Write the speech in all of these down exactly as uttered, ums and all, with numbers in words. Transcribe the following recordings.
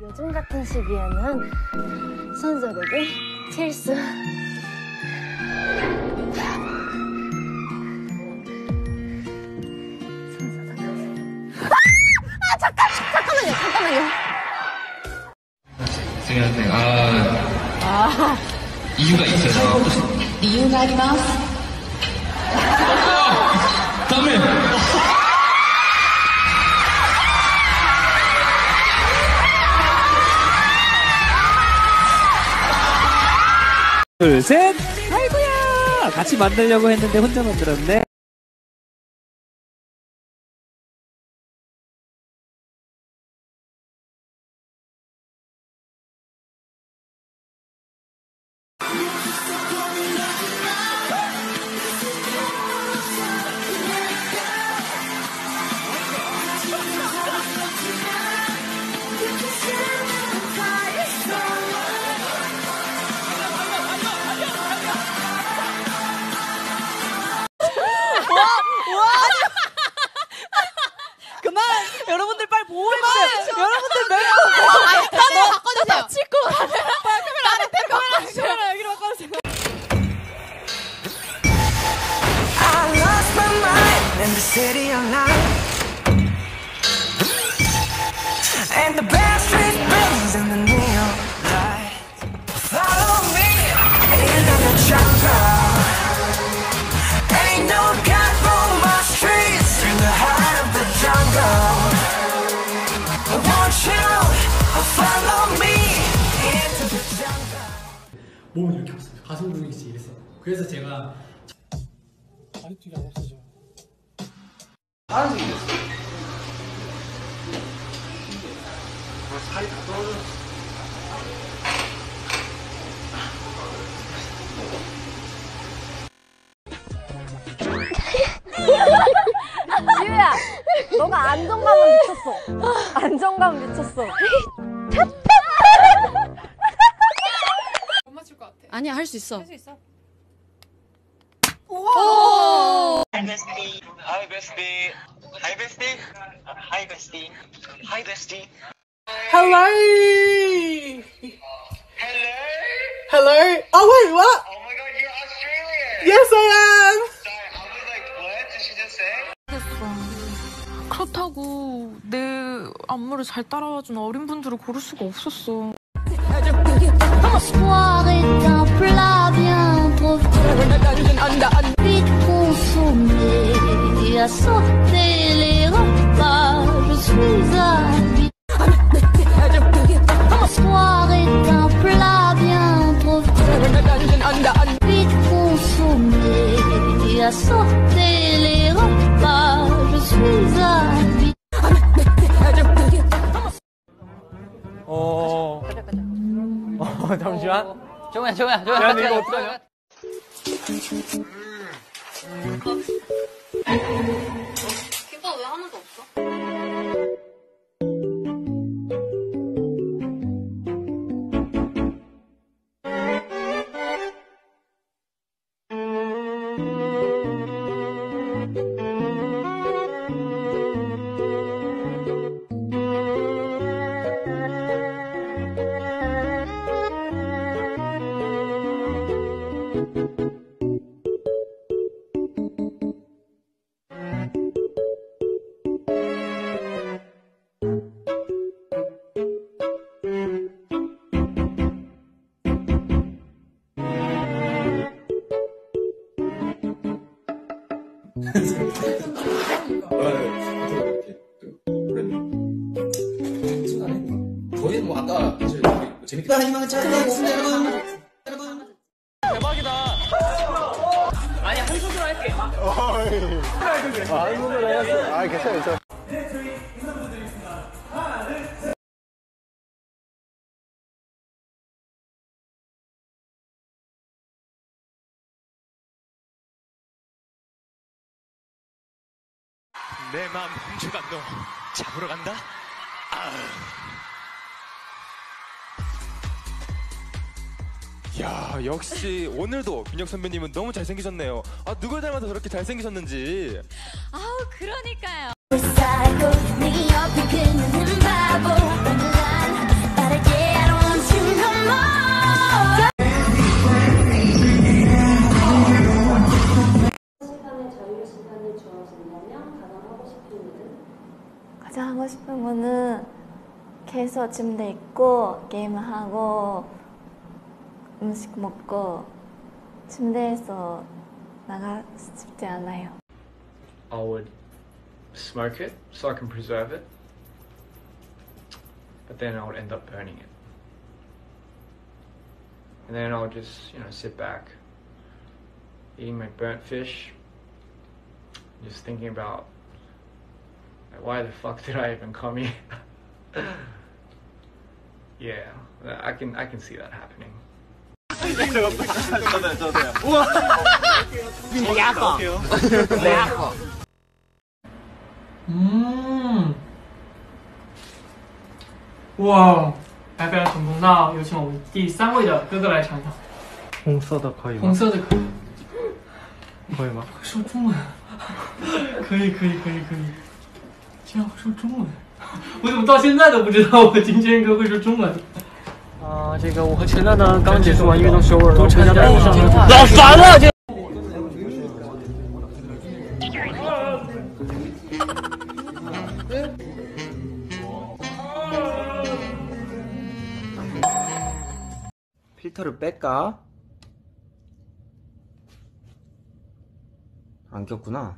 요즘 같은 시기에는 손소독이 필수. 아, 잠깐! 잠깐만요, 잠깐만요. 수연생, 아... 아... 이유가 있어요. 이유가 있나요? 다음에! 둘, 셋! 아이고야! 같이 만들려고 했는데 혼자 만들었네. 그만! 여러분들 빨리 보호해주세요! 여러분들 멜빵! 카메라 바꿔주세요! 다칠 거 같아요! 카메라 안에 카메라 여기로 바꿔주세요! I lost my mind in the city of night And the bad street brings in the neon light Follow me into the jungle Ain't no God for my streets in the heart 몸은 이렇게 없어요. 가슴 근육이 이랬어요. 그래서 제가 다리쪽이 안 없어져요. 파란색이 됐어요. 살이 다 떨어졌어. 지우야, 너가 안정감을 미쳤어. 안정감 미쳤어. 아니야, 할 수 있어. 할 수 있어. 우와! 하이 베스티. 하이 베스티. 하이 베스티. 하이 베스티. 하이 베스티. Hello. Hello. Hello. Oh wait, what? Oh my god, you're Australian. Yes, I am. Sorry, I was like, what did she just say? 됐어. 그렇다고 내 안무를 잘 따라와 준 어린 분들을 고를 수가 없었어. 어... 어, 잠시만. 정우야, 정우야, 정우야. 야, 이거 어떡하냐? 김밥 왜 하나도 없어? 저희는 뭐 아까 재밌게 희망을 찾아보겠습니다. 여러분 여러분 대박이다. 아니 한 손으로 할게. 한 손으로 해야지. 아 괜찮아. 내 마음 훔쳐간 너 잡으러 간다? 아으. 야, 역시 오늘도 민혁 선배님은 너무 잘생기셨네요. 아, 누굴 닮아서 저렇게 잘생기셨는지. 아우, 그러니까요. 가장 하고 싶은 거는 계속 침대 있고 게임하고 음식 먹고 침대에서 나가고 싶지 않아요. I would smoke it so I can preserve it, but then I would end up burning it. And then I would just, you know, sit back, eating my burnt fish, just thinking about why the fuck did I even come here? Yeah, I can I can see that happening. 음, 와, 来表演成功的有请我们第三位的哥哥来尝一尝。红色的可以吗？红色的可以，可以吗？会说中文。可以可以可以可以。 필터를 뺄까? 안 꼈구나.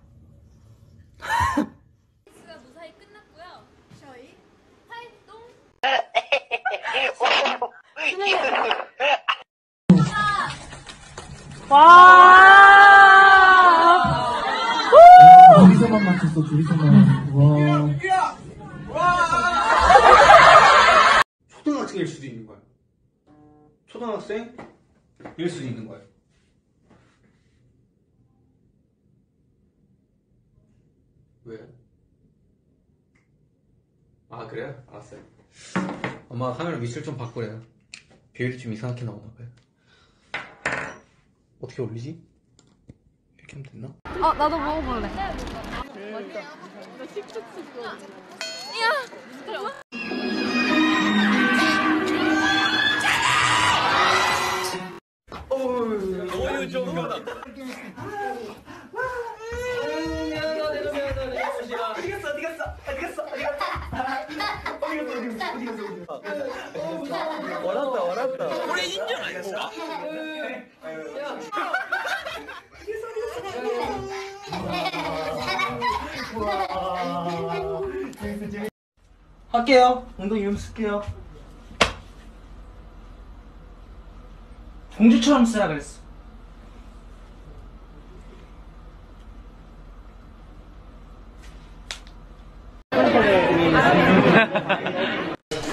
와! 둘이서만 맞췄어, 둘이서만. 와! 초등학생일 수도 있는 거야. 초등학생일 수도 있는 거야. 왜? 아, 그래요? 알았어요. 엄마가 카메라 위치를 좀 바꾸래요. 비율이 좀 이상하게 나오나봐요. 어떻게 올리지? 이렇게 하면 됐나? 아, 나도 먹어볼래. 맛있다. 나 식초 찍어. 이야! 어휴, 좀 가라. 어디 갔어, 어디 갔어, 어디 갔어, 어디 갔어, 어디 갔어, 어디 갔어. 어렵다, 어렵다. 올해 인정 아니었어? 할게요. 운동 이름 쓸게요. 공주처럼 쓰라 그랬어.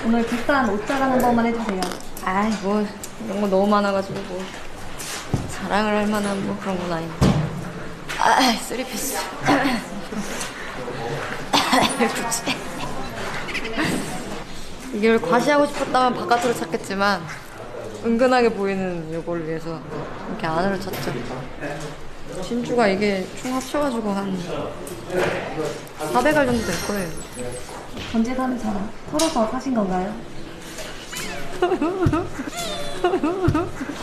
오늘 비싼 옷 자라는 것만 해주세요. 아이 뭐 이런 거 너무 많아가지고 뭐 자랑을 할 만한 뭐 그런 건 아닌데. 아이 쓰리피스. 그렇지. 이걸 과시하고 싶었다면 바깥으로 찾겠지만 은근하게 보이는 이걸 위해서 이렇게 안으로 찾죠. 진주가 이게 총 합쳐가지고 한 사백 알 정도 될 거예요. 언제 사는 사람? 털어서 사신 건가요?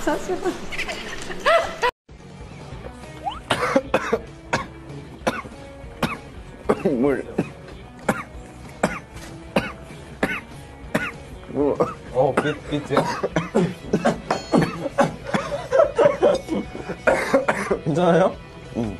사실 물. 뭐? 어, 빛, 빛이야? 괜찮아요? 응.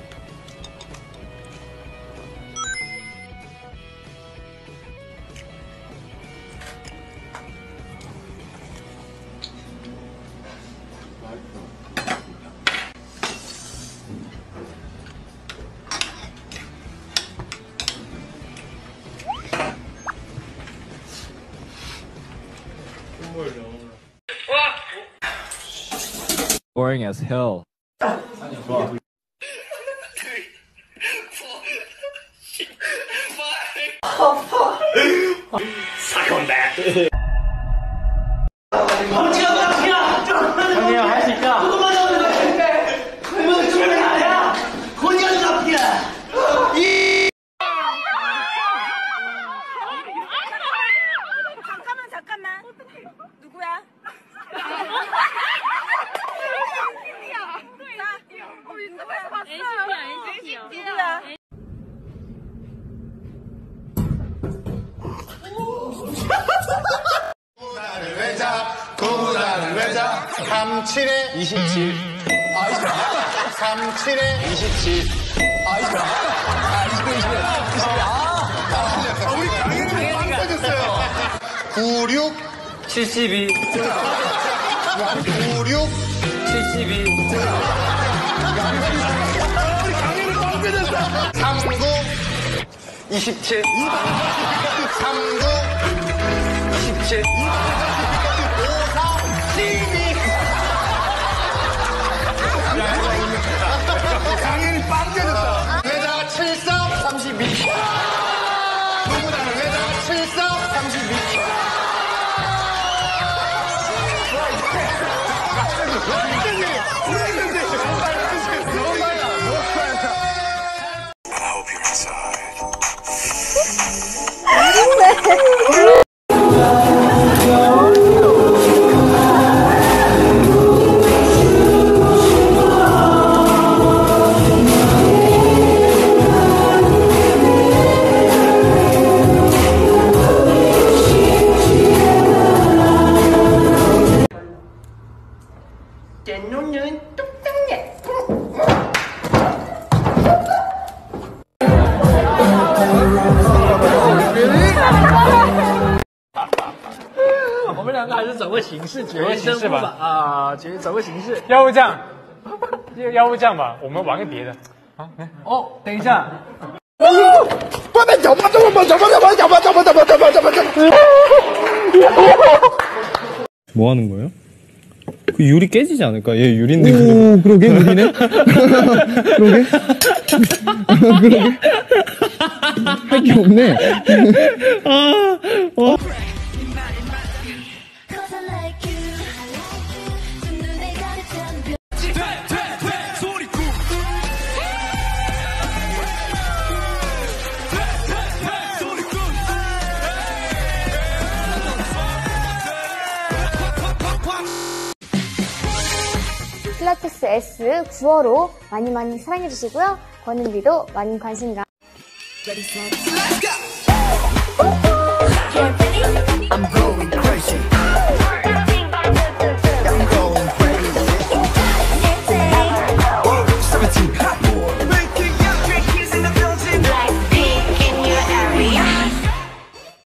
Boring as hell. Suck on that. 가자. 삼십칠에 이십칠. 아, 이십칠. 삼십칠에 이십칠. 아, 이십칠. 아, 이십칠. 아, 우리 강현이 빵 터졌어요. 구십육. 칠십이. 구십육. 칠십이. 우리 강현이 빵 터졌어. 삼십구. 이십칠. 삼십구. 이십칠. 강현이 빵 깨졌다. 회자가 칠삼 삼십이. 누구다는 회자가 칠삼 삼십이.我们两个还是找个形式决一胜负吧，啊，决找个形式，要不这样，要不这样吧，我们玩个别的啊，哦，等一下，快点走吧，走吧，走吧，走吧，走吧，走吧，走吧，走吧，走吧，走吧。뭐 하는 거예요? 그 유리 깨지지 않을까? 얘 유리인데. 오, 그러게 유리네. 그러게. 그러게. 할 게 없네. 아, 어. 필라테스 S 구월호 많이 많이 사랑해주시고요. 권은비도 많은 관심과 Ready, set, let's go!